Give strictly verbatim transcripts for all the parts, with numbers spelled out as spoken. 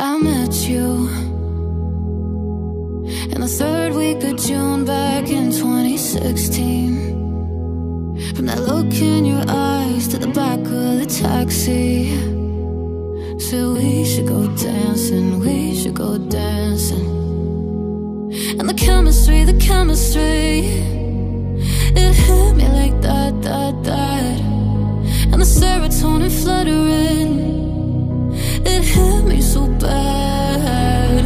I met you in the third week of June back in twenty sixteen. From that look in your eyes to the back of the taxi, said we should go dancing, we should go dancing. And the chemistry, the chemistry, it hit me like that, that, that. And the serotonin fluttering, it hit me so bad,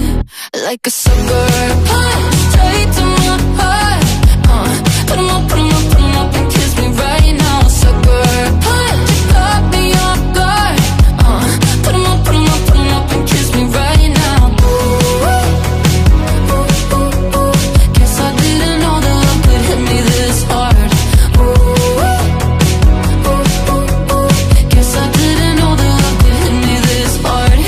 like a sucker punch straight to my heart. Uh, put 'em up, put 'em up, put 'em up and kiss me right now. Sucker punch, caught me off guard. Uh, put 'em up, put 'em up, put 'em up and kiss me right now. Ooh, ooh, ooh, ooh, ooh. Guess I didn't know that love could hit me this hard. Ooh, ooh, ooh, ooh, ooh. Guess I didn't know that love could hit me this hard.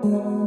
Thank you.